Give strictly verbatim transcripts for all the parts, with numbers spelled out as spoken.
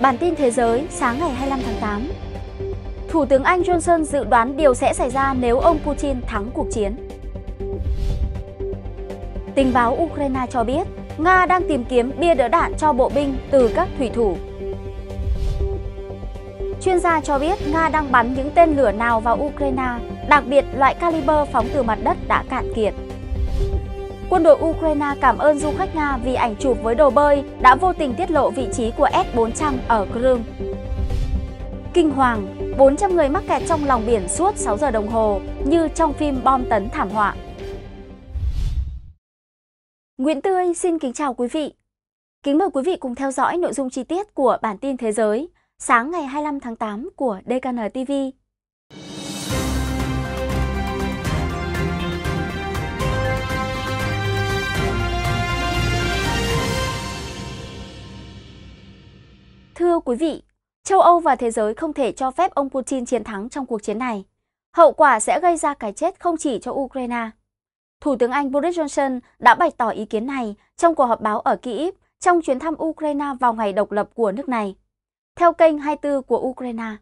Bản tin thế giới sáng ngày hai mươi lăm tháng tám. Thủ tướng Anh Johnson dự đoán điều sẽ xảy ra nếu ông Putin thắng cuộc chiến. Tình báo Ukraina cho biết, Nga đang tìm kiếm bia đỡ đạn cho bộ binh từ các thủy thủ. Chuyên gia cho biết Nga đang bắn những tên lửa nào vào Ukraina, đặc biệt loại Kalibr phóng từ mặt đất đã cạn kiệt. Quân đội Ukraina cảm ơn du khách Nga vì ảnh chụp với đồ bơi đã vô tình tiết lộ vị trí của S bốn trăm ở Crimea. Kinh hoàng, bốn trăm người mắc kẹt trong lòng biển suốt sáu giờ đồng hồ, như trong phim bom tấn thảm họa. Nguyễn Tươi xin kính chào quý vị. Kính mời quý vị cùng theo dõi nội dung chi tiết của bản tin thế giới sáng ngày hai mươi lăm tháng tám của đê ca en ti vi. Thưa quý vị, châu Âu và thế giới không thể cho phép ông Putin chiến thắng trong cuộc chiến này. Hậu quả sẽ gây ra cái chết không chỉ cho Ukraina. Thủ tướng Anh Boris Johnson đã bày tỏ ý kiến này trong cuộc họp báo ở Kyiv trong chuyến thăm Ukraina vào ngày độc lập của nước này. Theo kênh hai mươi tư của Ukraina,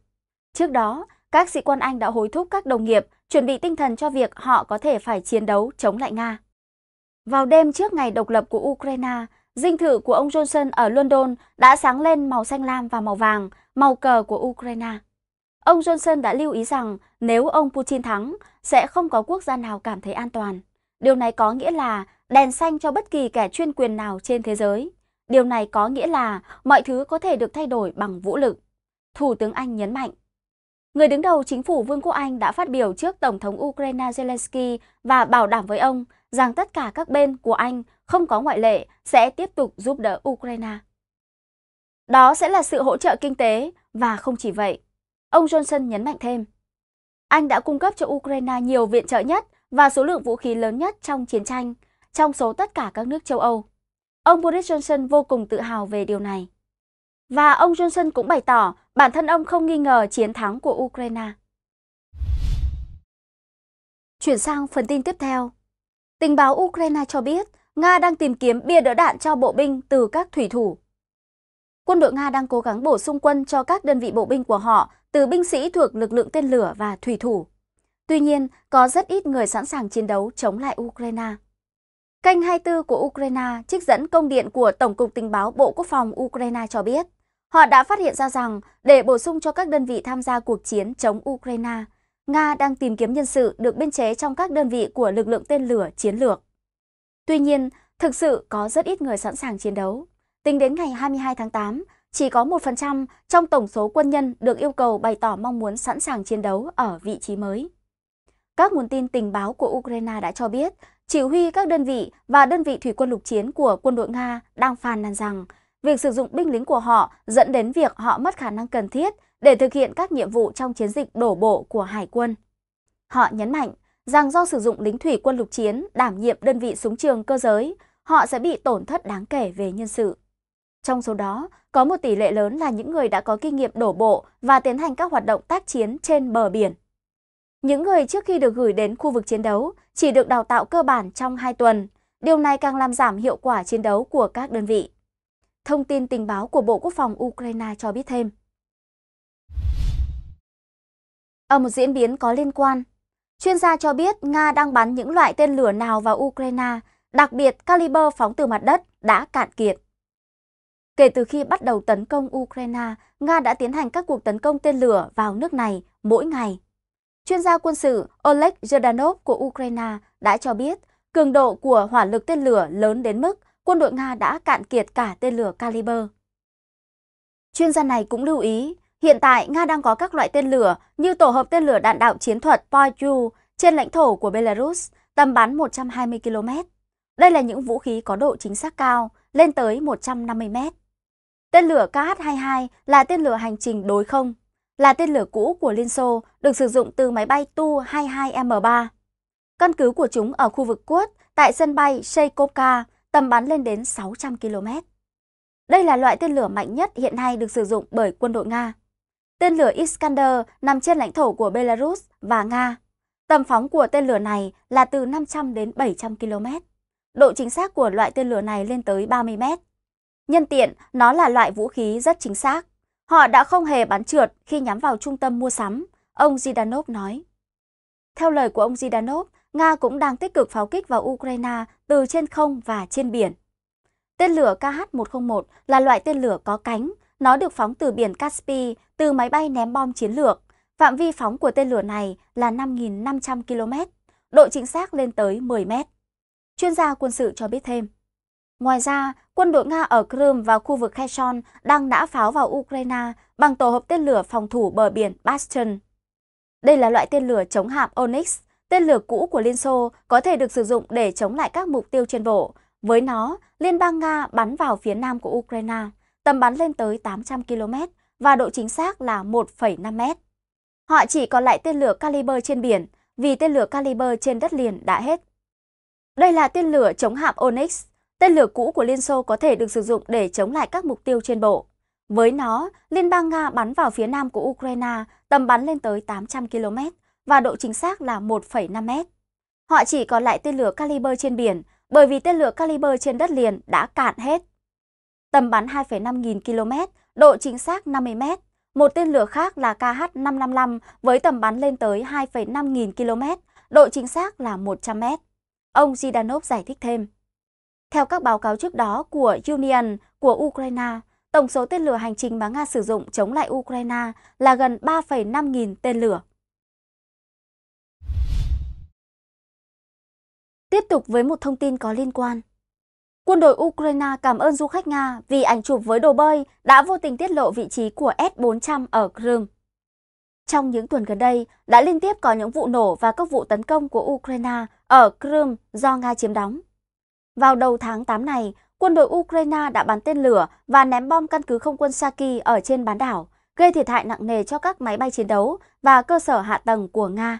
trước đó, các sĩ quan Anh đã hối thúc các đồng nghiệp chuẩn bị tinh thần cho việc họ có thể phải chiến đấu chống lại Nga. Vào đêm trước ngày độc lập của Ukraina, dinh thự của ông Johnson ở London đã sáng lên màu xanh lam và màu vàng, màu cờ của Ukraina. Ông Johnson đã lưu ý rằng nếu ông Putin thắng, sẽ không có quốc gia nào cảm thấy an toàn. Điều này có nghĩa là đèn xanh cho bất kỳ kẻ chuyên quyền nào trên thế giới. Điều này có nghĩa là mọi thứ có thể được thay đổi bằng vũ lực, Thủ tướng Anh nhấn mạnh. Người đứng đầu chính phủ Vương quốc Anh đã phát biểu trước Tổng thống Ukraina Zelensky và bảo đảm với ông rằng tất cả các bên của Anh, không có ngoại lệ, sẽ tiếp tục giúp đỡ Ukraina. Đó sẽ là sự hỗ trợ kinh tế và không chỉ vậy. Ông Johnson nhấn mạnh thêm, Anh đã cung cấp cho Ukraina nhiều viện trợ nhất và số lượng vũ khí lớn nhất trong chiến tranh, trong số tất cả các nước châu Âu. Ông Boris Johnson vô cùng tự hào về điều này. Và ông Johnson cũng bày tỏ bản thân ông không nghi ngờ chiến thắng của Ukraina. Chuyển sang phần tin tiếp theo. Tình báo Ukraina cho biết Nga đang tìm kiếm bia đỡ đạn cho bộ binh từ các thủy thủ. Quân đội Nga đang cố gắng bổ sung quân cho các đơn vị bộ binh của họ từ binh sĩ thuộc lực lượng tên lửa và thủy thủ. Tuy nhiên, có rất ít người sẵn sàng chiến đấu chống lại Ukraina. Kênh hai mươi tư của Ukraina trích dẫn công điện của Tổng cục Tình báo Bộ Quốc phòng Ukraina cho biết, họ đã phát hiện ra rằng để bổ sung cho các đơn vị tham gia cuộc chiến chống Ukraina, Nga đang tìm kiếm nhân sự được biên chế trong các đơn vị của lực lượng tên lửa chiến lược. Tuy nhiên, thực sự có rất ít người sẵn sàng chiến đấu. Tính đến ngày hai mươi hai tháng tám, chỉ có một phần trăm trong tổng số quân nhân được yêu cầu bày tỏ mong muốn sẵn sàng chiến đấu ở vị trí mới. Các nguồn tin tình báo của Ukraina đã cho biết, chỉ huy các đơn vị và đơn vị thủy quân lục chiến của quân đội Nga đang phàn nàn rằng việc sử dụng binh lính của họ dẫn đến việc họ mất khả năng cần thiết để thực hiện các nhiệm vụ trong chiến dịch đổ bộ của hải quân. Họ nhấn mạnh rằng do sử dụng lính thủy quân lục chiến đảm nhiệm đơn vị súng trường cơ giới, họ sẽ bị tổn thất đáng kể về nhân sự. Trong số đó, có một tỷ lệ lớn là những người đã có kinh nghiệm đổ bộ và tiến hành các hoạt động tác chiến trên bờ biển. Những người trước khi được gửi đến khu vực chiến đấu chỉ được đào tạo cơ bản trong hai tuần. Điều này càng làm giảm hiệu quả chiến đấu của các đơn vị. Thông tin tình báo của Bộ Quốc phòng Ukraina cho biết thêm. Ở một diễn biến có liên quan, chuyên gia cho biết Nga đang bắn những loại tên lửa nào vào Ukraina, đặc biệt Kalibr phóng từ mặt đất đã cạn kiệt. Kể từ khi bắt đầu tấn công Ukraina, Nga đã tiến hành các cuộc tấn công tên lửa vào nước này mỗi ngày. Chuyên gia quân sự Oleg Zhdanov của Ukraina đã cho biết cường độ của hỏa lực tên lửa lớn đến mức quân đội Nga đã cạn kiệt cả tên lửa Kalibr. Chuyên gia này cũng lưu ý, hiện tại Nga đang có các loại tên lửa như tổ hợp tên lửa đạn đạo chiến thuật Point-U trên lãnh thổ của Belarus, tầm bắn một trăm hai mươi ki lô mét. Đây là những vũ khí có độ chính xác cao, lên tới một trăm năm mươi mét. Tên lửa Kh hai mươi hai là tên lửa hành trình đối không, là tên lửa cũ của Liên Xô được sử dụng từ máy bay Tu hai mươi hai M ba. Căn cứ của chúng ở khu vực Quất tại sân bay Shaykovka, tầm bắn lên đến sáu trăm ki lô mét. Đây là loại tên lửa mạnh nhất hiện nay được sử dụng bởi quân đội Nga. Tên lửa Iskander nằm trên lãnh thổ của Belarus và Nga. Tầm phóng của tên lửa này là từ năm trăm đến bảy trăm ki lô mét. Độ chính xác của loại tên lửa này lên tới ba mươi mét. Nhân tiện, nó là loại vũ khí rất chính xác. Họ đã không hề bắn trượt khi nhắm vào trung tâm mua sắm, ông Zhdanov nói. Theo lời của ông Zhdanov, Nga cũng đang tích cực pháo kích vào Ukraine từ trên không và trên biển. Tên lửa Kh một không một là loại tên lửa có cánh, nó được phóng từ biển Caspi, từ máy bay ném bom chiến lược. Phạm vi phóng của tên lửa này là năm nghìn năm trăm ki lô mét, độ chính xác lên tới mười mét. Chuyên gia quân sự cho biết thêm. Ngoài ra, quân đội Nga ở Crimea và khu vực Kherson đang nã pháo vào Ukraine bằng tổ hợp tên lửa phòng thủ bờ biển Bastion. Đây là loại tên lửa chống hạm Onyx, tên lửa cũ của Liên Xô, có thể được sử dụng để chống lại các mục tiêu trên bộ. Với nó, Liên bang Nga bắn vào phía nam của Ukraine, tầm bắn lên tới tám trăm ki lô mét và độ chính xác là một phẩy năm mét. Họ chỉ còn lại tên lửa Kalibr trên biển vì tên lửa Kalibr trên đất liền đã hết. Đây là tên lửa chống hạm Onyx, tên lửa cũ của Liên Xô có thể được sử dụng để chống lại các mục tiêu trên bộ. Với nó, Liên bang Nga bắn vào phía nam của Ukraine, tầm bắn lên tới tám trăm ki lô mét và độ chính xác là một phẩy năm mét. Họ chỉ còn lại tên lửa Kalibr trên biển bởi vì tên lửa Kalibr trên đất liền đã cạn hết. Tầm bắn hai phẩy năm nghìn ki lô mét, độ chính xác năm mươi mét. Một tên lửa khác là Kh năm năm lăm với tầm bắn lên tới hai phẩy năm nghìn ki lô mét, độ chính xác là một trăm mét. Ông Zhdanov giải thích thêm. Theo các báo cáo trước đó của Union của Ukraine, tổng số tên lửa hành trình mà Nga sử dụng chống lại Ukraine là gần ba phẩy năm nghìn tên lửa. Tiếp tục với một thông tin có liên quan. Quân đội Ukraine cảm ơn du khách Nga vì ảnh chụp với đồ bơi đã vô tình tiết lộ vị trí của S bốn trăm ở Crimea. Trong những tuần gần đây, đã liên tiếp có những vụ nổ và các vụ tấn công của Ukraine ở Crimea do Nga chiếm đóng. Vào đầu tháng tám này, quân đội Ukraine đã bắn tên lửa và ném bom căn cứ không quân Shaki ở trên bán đảo, gây thiệt hại nặng nề cho các máy bay chiến đấu và cơ sở hạ tầng của Nga.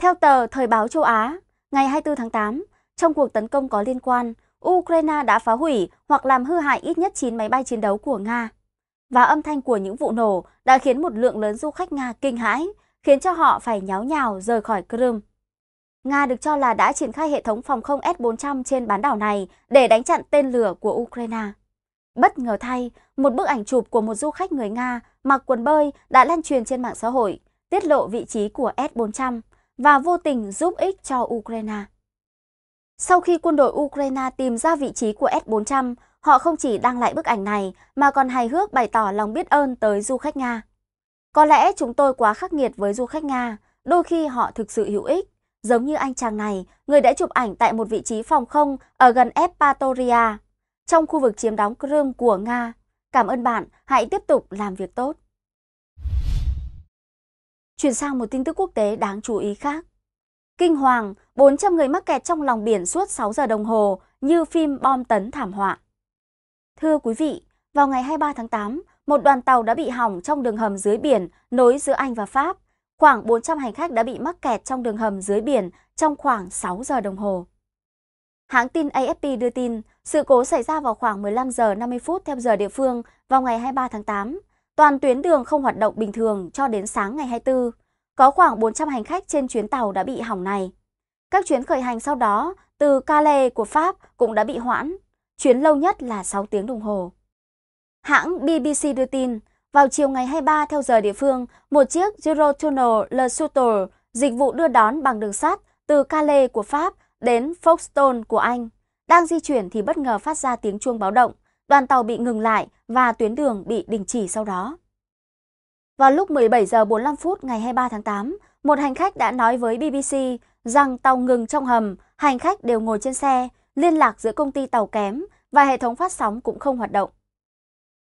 Theo tờ Thời báo châu Á, ngày hai mươi tư tháng tám, trong cuộc tấn công có liên quan, Ukraine đã phá hủy hoặc làm hư hại ít nhất chín máy bay chiến đấu của Nga. Và âm thanh của những vụ nổ đã khiến một lượng lớn du khách Nga kinh hãi, khiến cho họ phải nháo nhào rời khỏi Crimea. Nga được cho là đã triển khai hệ thống phòng không S bốn trăm trên bán đảo này để đánh chặn tên lửa của Ukraine. Bất ngờ thay, một bức ảnh chụp của một du khách người Nga mặc quần bơi đã lan truyền trên mạng xã hội, tiết lộ vị trí của S bốn trăm và vô tình giúp ích cho Ukraine. Sau khi quân đội Ukraine tìm ra vị trí của S bốn trăm, họ không chỉ đăng lại bức ảnh này mà còn hài hước bày tỏ lòng biết ơn tới du khách Nga. Có lẽ chúng tôi quá khắc nghiệt với du khách Nga, đôi khi họ thực sự hữu ích. Giống như anh chàng này, người đã chụp ảnh tại một vị trí phòng không ở gần Epatoria, trong khu vực chiếm đóng Crimea của Nga. Cảm ơn bạn, hãy tiếp tục làm việc tốt. Chuyển sang một tin tức quốc tế đáng chú ý khác. Kinh hoàng, bốn trăm người mắc kẹt trong lòng biển suốt sáu giờ đồng hồ như phim bom tấn thảm họa. Thưa quý vị, vào ngày hai mươi ba tháng tám, một đoàn tàu đã bị hỏng trong đường hầm dưới biển nối giữa Anh và Pháp. Khoảng bốn trăm hành khách đã bị mắc kẹt trong đường hầm dưới biển trong khoảng sáu giờ đồng hồ. Hãng tin A F P đưa tin, sự cố xảy ra vào khoảng mười lăm giờ năm mươi phút theo giờ địa phương vào ngày hai mươi ba tháng tám. Toàn tuyến đường không hoạt động bình thường cho đến sáng ngày hai mươi tư. Có khoảng bốn trăm hành khách trên chuyến tàu đã bị hỏng này. Các chuyến khởi hành sau đó từ Calais của Pháp cũng đã bị hoãn. Chuyến lâu nhất là sáu tiếng đồng hồ. Hãng B B C đưa tin, vào chiều ngày hai mươi ba theo giờ địa phương, một chiếc Eurotunnel Le Souter, dịch vụ đưa đón bằng đường sắt từ Calais của Pháp đến Folkestone của Anh, đang di chuyển thì bất ngờ phát ra tiếng chuông báo động, đoàn tàu bị ngừng lại và tuyến đường bị đình chỉ sau đó. Vào lúc mười bảy giờ bốn mươi lăm phút ngày hai mươi ba tháng tám, một hành khách đã nói với B B C rằng tàu ngừng trong hầm, hành khách đều ngồi trên xe, liên lạc giữa công ty tàu kém và hệ thống phát sóng cũng không hoạt động.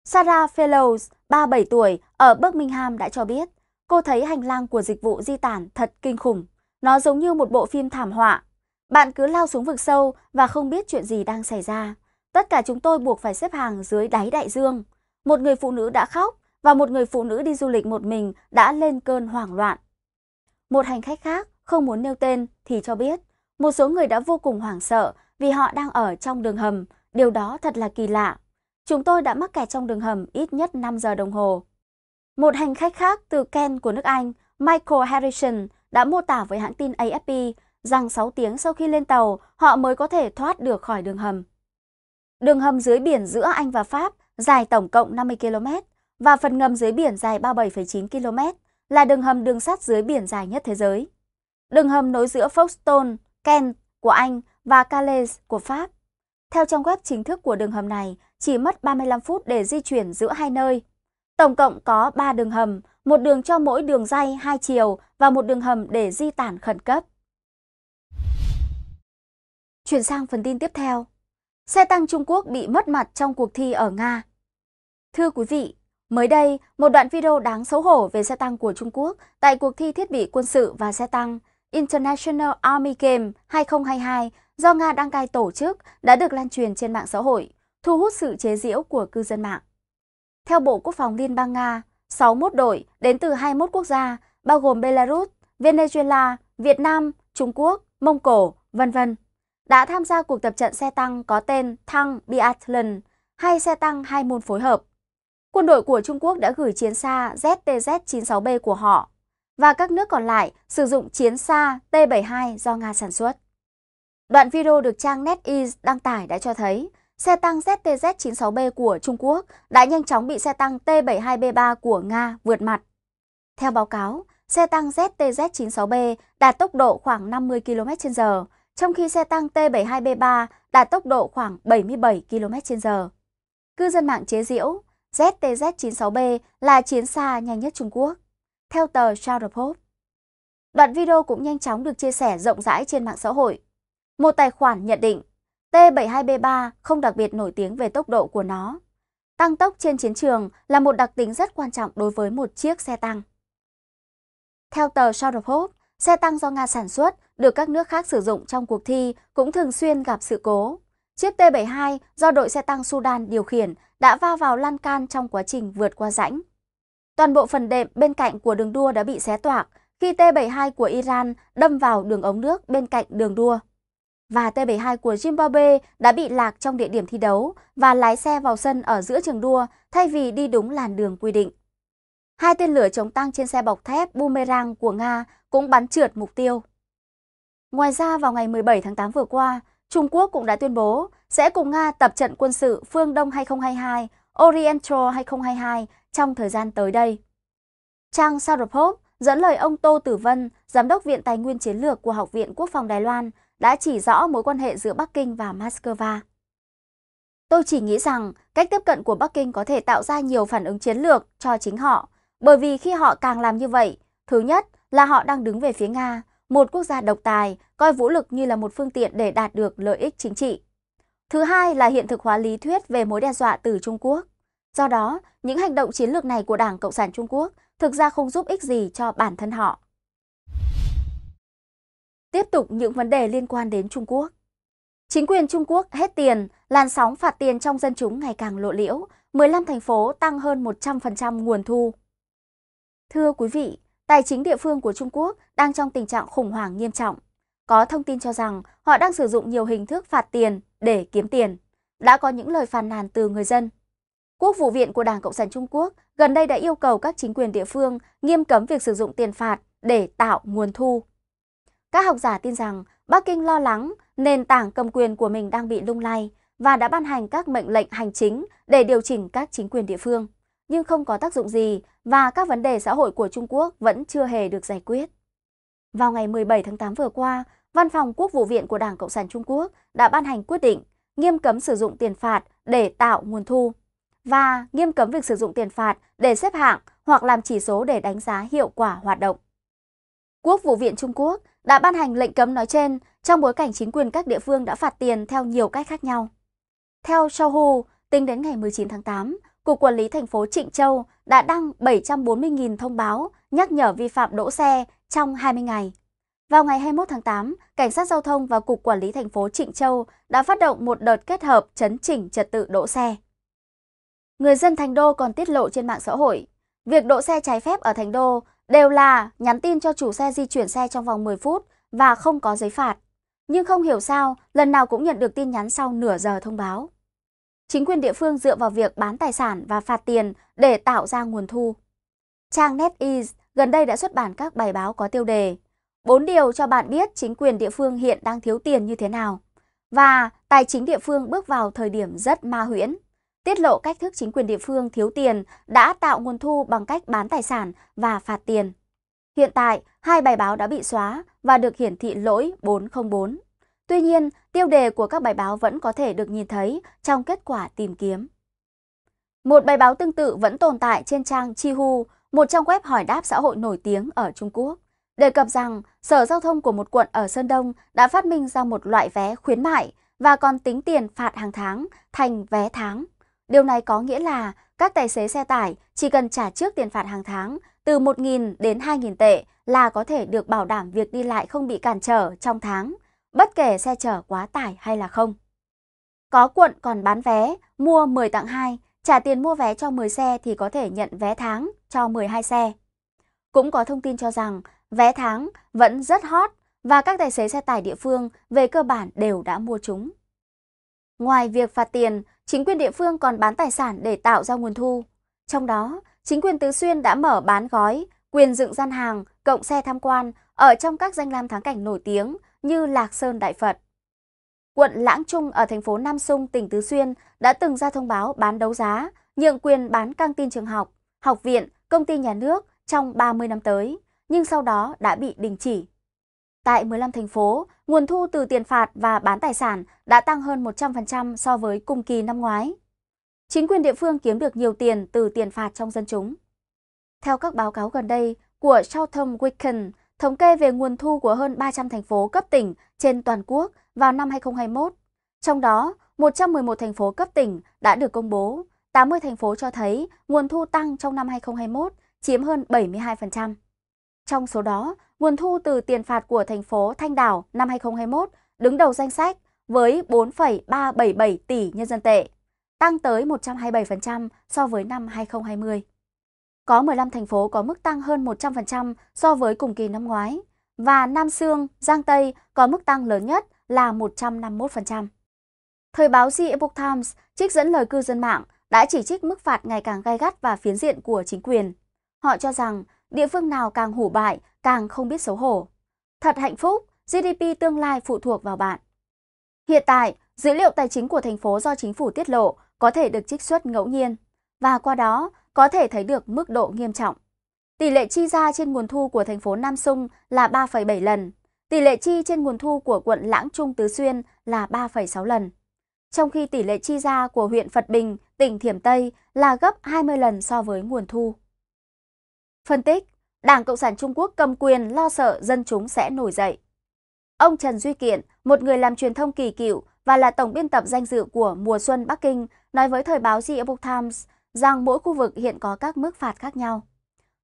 Sarah Fellows, ba mươi bảy tuổi, ở Birmingham đã cho biết, cô thấy hành lang của dịch vụ di tản thật kinh khủng. Nó giống như một bộ phim thảm họa. Bạn cứ lao xuống vực sâu và không biết chuyện gì đang xảy ra. Tất cả chúng tôi buộc phải xếp hàng dưới đáy đại dương. Một người phụ nữ đã khóc và một người phụ nữ đi du lịch một mình đã lên cơn hoảng loạn. Một hành khách khác, không muốn nêu tên, thì cho biết, một số người đã vô cùng hoảng sợ vì họ đang ở trong đường hầm. Điều đó thật là kỳ lạ. Chúng tôi đã mắc kẹt trong đường hầm ít nhất năm giờ đồng hồ. Một hành khách khác từ Kent của nước Anh, Michael Harrison, đã mô tả với hãng tin A F P rằng sáu tiếng sau khi lên tàu, họ mới có thể thoát được khỏi đường hầm. Đường hầm dưới biển giữa Anh và Pháp dài tổng cộng năm mươi ki lô mét. và phần ngầm dưới biển dài ba mươi bảy phẩy chín ki lô mét, là đường hầm đường sắt dưới biển dài nhất thế giới. Đường hầm nối giữa Folkestone, Kent của Anh và Calais của Pháp. Theo trang web chính thức của đường hầm này, chỉ mất ba mươi lăm phút để di chuyển giữa hai nơi. Tổng cộng có ba đường hầm, một đường cho mỗi đường ray hai chiều và một đường hầm để di tản khẩn cấp. Chuyển sang phần tin tiếp theo. Xe tăng Trung Quốc bị mất mặt trong cuộc thi ở Nga. Thưa quý vị, mới đây, một đoạn video đáng xấu hổ về xe tăng của Trung Quốc tại cuộc thi thiết bị quân sự và xe tăng International Army Game hai không hai hai do Nga đăng cai tổ chức đã được lan truyền trên mạng xã hội, thu hút sự chế giễu của cư dân mạng. Theo Bộ Quốc phòng Liên bang Nga, sáu mươi mốt đội đến từ hai mươi mốt quốc gia, bao gồm Belarus, Venezuela, Việt Nam, Trung Quốc, Mông Cổ, vân vân, đã tham gia cuộc tập trận xe tăng có tên Thăng Biathlon hay xe tăng hai môn phối hợp. Quân đội của Trung Quốc đã gửi chiến xa Z T Z chín mươi sáu B của họ, và các nước còn lại sử dụng chiến xa T bảy mươi hai do Nga sản xuất. Đoạn video được trang NetEase đăng tải đã cho thấy xe tăng Z T Z chín mươi sáu B của Trung Quốc đã nhanh chóng bị xe tăng T bảy mươi hai B ba của Nga vượt mặt. Theo báo cáo, xe tăng Z T Z chín mươi sáu B đạt tốc độ khoảng năm mươi ki lô mét trên giờ, trong khi xe tăng T bảy mươi hai B ba đạt tốc độ khoảng bảy mươi bảy ki lô mét trên giờ. Cư dân mạng chế giễu, Z T Z chín mươi sáu B là chiến xa nhanh nhất Trung Quốc, theo tờ Shadow Post. Đoạn video cũng nhanh chóng được chia sẻ rộng rãi trên mạng xã hội. Một tài khoản nhận định, T bảy mươi hai B ba không đặc biệt nổi tiếng về tốc độ của nó. Tăng tốc trên chiến trường là một đặc tính rất quan trọng đối với một chiếc xe tăng. Theo tờ Shadow Post, xe tăng do Nga sản xuất được các nước khác sử dụng trong cuộc thi cũng thường xuyên gặp sự cố. Chiếc T bảy mươi hai do đội xe tăng Sudan điều khiển đã va vào lan can trong quá trình vượt qua rãnh. Toàn bộ phần đệm bên cạnh của đường đua đã bị xé toạc khi T bảy mươi hai của Iran đâm vào đường ống nước bên cạnh đường đua. Và T bảy mươi hai của Zimbabwe đã bị lạc trong địa điểm thi đấu và lái xe vào sân ở giữa trường đua thay vì đi đúng làn đường quy định. Hai tên lửa chống tăng trên xe bọc thép Boomerang của Nga cũng bắn trượt mục tiêu. Ngoài ra, vào ngày mười bảy tháng tám vừa qua, Trung Quốc cũng đã tuyên bố sẽ cùng Nga tập trận quân sự Phương Đông hai không hai hai, Oriental hai không hai hai trong thời gian tới đây. Trang Saropov dẫn lời ông Tô Tử Vân, Giám đốc Viện Tài nguyên Chiến lược của Học viện Quốc phòng Đài Loan, đã chỉ rõ mối quan hệ giữa Bắc Kinh và Moscow. Tôi chỉ nghĩ rằng cách tiếp cận của Bắc Kinh có thể tạo ra nhiều phản ứng chiến lược cho chính họ, bởi vì khi họ càng làm như vậy, thứ nhất là họ đang đứng về phía Nga, một quốc gia độc tài, coi vũ lực như là một phương tiện để đạt được lợi ích chính trị. Thứ hai là hiện thực hóa lý thuyết về mối đe dọa từ Trung Quốc. Do đó, những hành động chiến lược này của Đảng Cộng sản Trung Quốc thực ra không giúp ích gì cho bản thân họ. Tiếp tục những vấn đề liên quan đến Trung Quốc. Chính quyền Trung Quốc hết tiền, làn sóng phạt tiền trong dân chúng ngày càng lộ liễu, mười lăm thành phố tăng hơn một trăm phần trăm nguồn thu. Thưa quý vị, tài chính địa phương của Trung Quốc đang trong tình trạng khủng hoảng nghiêm trọng. Có thông tin cho rằng họ đang sử dụng nhiều hình thức phạt tiền để kiếm tiền. Đã có những lời phàn nàn từ người dân. Quốc vụ viện của Đảng Cộng sản Trung Quốc gần đây đã yêu cầu các chính quyền địa phương nghiêm cấm việc sử dụng tiền phạt để tạo nguồn thu. Các học giả tin rằng Bắc Kinh lo lắng nền tảng cầm quyền của mình đang bị lung lay và đã ban hành các mệnh lệnh hành chính để điều chỉnh các chính quyền địa phương, nhưng không có tác dụng gì và các vấn đề xã hội của Trung Quốc vẫn chưa hề được giải quyết. Vào ngày mười bảy tháng tám vừa qua, Văn phòng Quốc vụ viện của Đảng Cộng sản Trung Quốc đã ban hành quyết định nghiêm cấm sử dụng tiền phạt để tạo nguồn thu và nghiêm cấm việc sử dụng tiền phạt để xếp hạng hoặc làm chỉ số để đánh giá hiệu quả hoạt động. Quốc vụ viện Trung Quốc đã ban hành lệnh cấm nói trên trong bối cảnh chính quyền các địa phương đã phạt tiền theo nhiều cách khác nhau. Theo Shohu, tính đến ngày mười chín tháng tám, Cục Quản lý thành phố Trịnh Châu đã đăng bảy trăm bốn mươi nghìn thông báo nhắc nhở vi phạm đỗ xe trong hai mươi ngày. Vào ngày hai mươi mốt tháng tám, Cảnh sát Giao thông và Cục Quản lý thành phố Trịnh Châu đã phát động một đợt kết hợp chấn chỉnh trật tự đỗ xe. Người dân Thành Đô còn tiết lộ trên mạng xã hội, việc đỗ xe trái phép ở Thành Đô đều là nhắn tin cho chủ xe di chuyển xe trong vòng mười phút và không có giấy phạt. Nhưng không hiểu sao, lần nào cũng nhận được tin nhắn sau nửa giờ thông báo. Chính quyền địa phương dựa vào việc bán tài sản và phạt tiền để tạo ra nguồn thu. Trang NetEase gần đây đã xuất bản các bài báo có tiêu đề bốn điều cho bạn biết chính quyền địa phương hiện đang thiếu tiền như thế nào và tài chính địa phương bước vào thời điểm rất ma huyễn. tiết lộ cách thức chính quyền địa phương thiếu tiền đã tạo nguồn thu bằng cách bán tài sản và phạt tiền. Hiện tại, hai bài báo đã bị xóa và được hiển thị lỗi bốn không bốn. Tuy nhiên, tiêu đề của các bài báo vẫn có thể được nhìn thấy trong kết quả tìm kiếm. Một bài báo tương tự vẫn tồn tại trên trang Chihu, một trang web hỏi đáp xã hội nổi tiếng ở Trung Quốc, đề cập rằng Sở Giao thông của một quận ở Sơn Đông đã phát minh ra một loại vé khuyến mại và còn tính tiền phạt hàng tháng thành vé tháng. Điều này có nghĩa là các tài xế xe tải chỉ cần trả trước tiền phạt hàng tháng từ một nghìn đến hai nghìn tệ là có thể được bảo đảm việc đi lại không bị cản trở trong tháng, bất kể xe chở quá tải hay là không. Có quận còn bán vé, mua mười tặng hai, trả tiền mua vé cho mười xe thì có thể nhận vé tháng cho mười hai xe. Cũng có thông tin cho rằng vé tháng vẫn rất hot và các tài xế xe tải địa phương về cơ bản đều đã mua chúng. Ngoài việc phạt tiền, chính quyền địa phương còn bán tài sản để tạo ra nguồn thu. Trong đó, chính quyền Tứ Xuyên đã mở bán gói, quyền dựng gian hàng, cộng xe tham quan ở trong các danh lam thắng cảnh nổi tiếng như Lạc Sơn Đại Phật. Quận Lãng Trung ở thành phố Nam Sung, tỉnh Tứ Xuyên đã từng ra thông báo bán đấu giá, nhượng quyền bán căng tin trường học, học viện, công ty nhà nước trong ba mươi năm tới, nhưng sau đó đã bị đình chỉ. Tại mười lăm thành phố, nguồn thu từ tiền phạt và bán tài sản đã tăng hơn một trăm phần trăm so với cùng kỳ năm ngoái. Chính quyền địa phương kiếm được nhiều tiền từ tiền phạt trong dân chúng. Theo các báo cáo gần đây của Southern Weekend, thống kê về nguồn thu của hơn ba trăm thành phố cấp tỉnh trên toàn quốc vào năm hai nghìn không trăm hai mươi mốt. Trong đó, một trăm mười một thành phố cấp tỉnh đã được công bố, tám mươi thành phố cho thấy nguồn thu tăng trong năm hai nghìn không trăm hai mươi mốt, chiếm hơn bảy mươi hai phần trăm. Trong số đó, nguồn thu từ tiền phạt của thành phố Thanh Đảo năm hai nghìn không trăm hai mươi mốt đứng đầu danh sách với bốn phẩy ba bảy bảy tỷ nhân dân tệ, tăng tới một trăm hai mươi bảy phần trăm so với năm hai nghìn không trăm hai mươi. Có mười lăm thành phố có mức tăng hơn một trăm phần trăm so với cùng kỳ năm ngoái, và Nam Sương, Giang Tây có mức tăng lớn nhất là một trăm năm mươi mốt phần trăm. Thời báo The Epoch Times trích dẫn lời cư dân mạng đã chỉ trích mức phạt ngày càng gay gắt và phiến diện của chính quyền. Họ cho rằng địa phương nào càng hủ bại, càng không biết xấu hổ. Thật hạnh phúc, giê đê pê tương lai phụ thuộc vào bạn. Hiện tại, dữ liệu tài chính của thành phố do chính phủ tiết lộ có thể được trích xuất ngẫu nhiên, và qua đó có thể thấy được mức độ nghiêm trọng. Tỷ lệ chi ra trên nguồn thu của thành phố Nam Sung là ba phẩy bảy lần, tỷ lệ chi trên nguồn thu của quận Lãng Trung Tứ Xuyên là ba phẩy sáu lần, trong khi tỷ lệ chi ra của huyện Phật Bình, tỉnh Thiểm Tây là gấp hai mươi lần so với nguồn thu. Phân tích: Đảng Cộng sản Trung Quốc cầm quyền lo sợ dân chúng sẽ nổi dậy. Ông Trần Duy Kiện, một người làm truyền thông kỳ cựu và là tổng biên tập danh dự của Mùa Xuân Bắc Kinh, nói với thời báo The Epoch Times rằng mỗi khu vực hiện có các mức phạt khác nhau.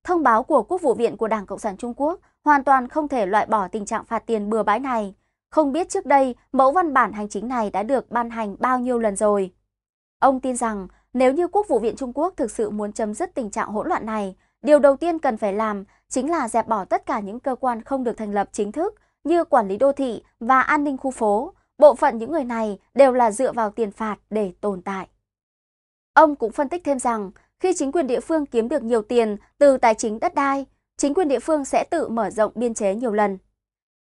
Thông báo của Quốc vụ viện của Đảng Cộng sản Trung Quốc hoàn toàn không thể loại bỏ tình trạng phạt tiền bừa bãi này. Không biết trước đây mẫu văn bản hành chính này đã được ban hành bao nhiêu lần rồi. Ông tin rằng nếu như Quốc vụ viện Trung Quốc thực sự muốn chấm dứt tình trạng hỗn loạn này, điều đầu tiên cần phải làm chính là dẹp bỏ tất cả những cơ quan không được thành lập chính thức như quản lý đô thị và an ninh khu phố. Bộ phận những người này đều là dựa vào tiền phạt để tồn tại. Ông cũng phân tích thêm rằng khi chính quyền địa phương kiếm được nhiều tiền từ tài chính đất đai, chính quyền địa phương sẽ tự mở rộng biên chế nhiều lần.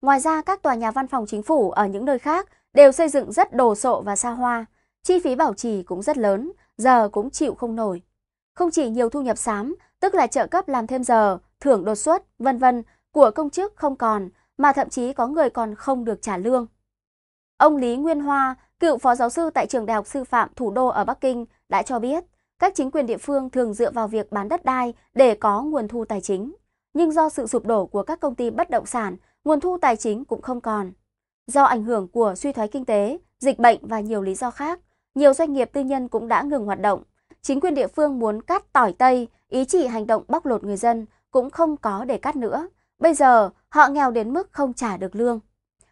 Ngoài ra, các tòa nhà văn phòng chính phủ ở những nơi khác đều xây dựng rất đồ sộ và xa hoa, chi phí bảo trì cũng rất lớn, giờ cũng chịu không nổi. Không chỉ nhiều thu nhập xám, tức là trợ cấp làm thêm giờ, thưởng đột xuất, vân vân của công chức không còn, mà thậm chí có người còn không được trả lương. Ông Lý Nguyên Hoa, cựu phó giáo sư tại Trường Đại học Sư phạm Thủ đô ở Bắc Kinh đã cho biết, các chính quyền địa phương thường dựa vào việc bán đất đai để có nguồn thu tài chính. Nhưng do sự sụp đổ của các công ty bất động sản, nguồn thu tài chính cũng không còn. Do ảnh hưởng của suy thoái kinh tế, dịch bệnh và nhiều lý do khác, nhiều doanh nghiệp tư nhân cũng đã ngừng hoạt động. Chính quyền địa phương muốn cắt tỏi tây, ý chỉ hành động bóc lột người dân cũng không có để cắt nữa. Bây giờ, họ nghèo đến mức không trả được lương.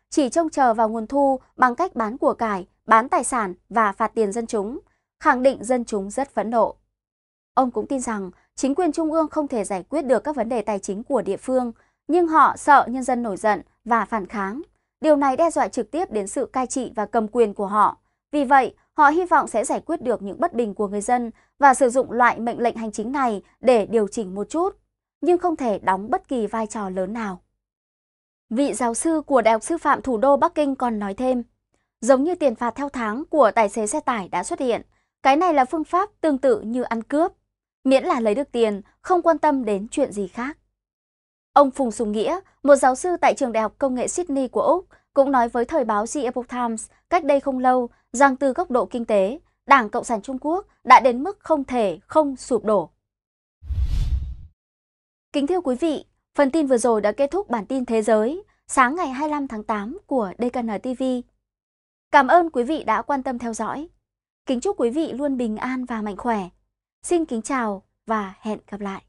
Chỉ trông chờ vào nguồn thu bằng cách bán của cải, bán tài sản và phạt tiền dân chúng, khẳng định dân chúng rất phẫn nộ. Ông cũng tin rằng chính quyền trung ương không thể giải quyết được các vấn đề tài chính của địa phương, nhưng họ sợ nhân dân nổi giận và phản kháng. Điều này đe dọa trực tiếp đến sự cai trị và cầm quyền của họ. Vì vậy, họ hy vọng sẽ giải quyết được những bất bình của người dân và sử dụng loại mệnh lệnh hành chính này để điều chỉnh một chút, nhưng không thể đóng bất kỳ vai trò lớn nào. Vị giáo sư của Đại học Sư phạm Thủ đô Bắc Kinh còn nói thêm, giống như tiền phạt theo tháng của tài xế xe tải đã xuất hiện, Cái này là phương pháp tương tự như ăn cướp, miễn là lấy được tiền, không quan tâm đến chuyện gì khác. Ông Phùng Sùng Nghĩa, một giáo sư tại Trường Đại học Công nghệ Sydney của Úc, cũng nói với thời báo The Epoch Times cách đây không lâu rằng từ góc độ kinh tế, Đảng Cộng sản Trung Quốc đã đến mức không thể không sụp đổ. Kính thưa quý vị, phần tin vừa rồi đã kết thúc bản tin thế giới sáng ngày hai mươi lăm tháng tám của đê ca en ti vi. Cảm ơn quý vị đã quan tâm theo dõi. Kính chúc quý vị luôn bình an và mạnh khỏe. Xin kính chào và hẹn gặp lại.